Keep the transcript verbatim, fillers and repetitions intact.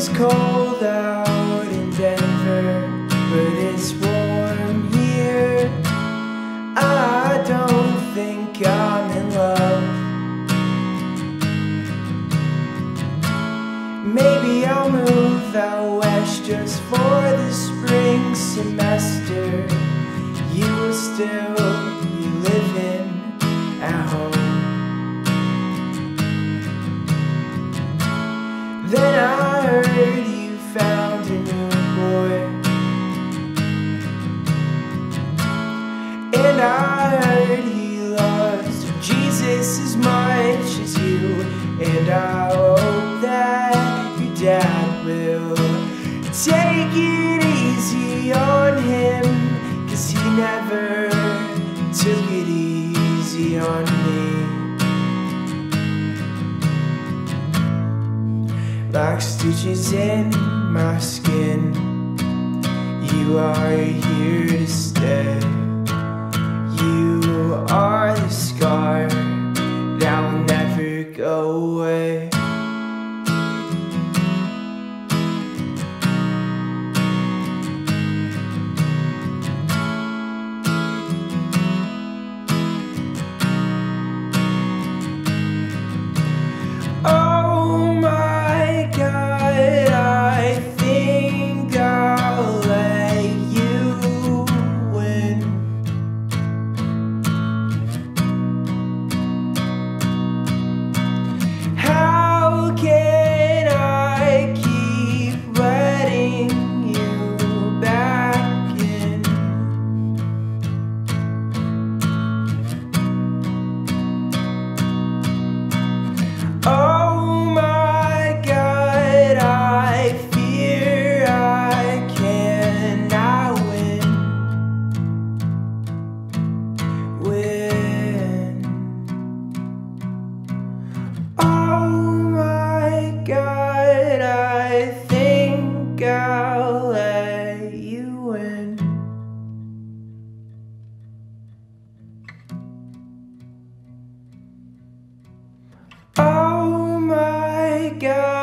is cold out in Denver, but it's warm here. I don't think I'm in love. Maybe I'll move out west just for the spring semester. You will still be living at home. Then I heard you found a new boy, and I heard he loves Jesus as much as you, and I hope that your dad will take it easy on him, 'cause he never took it easy on me. Like stitches in my skin, you are here to stay. You are the scar that will never go away. Go.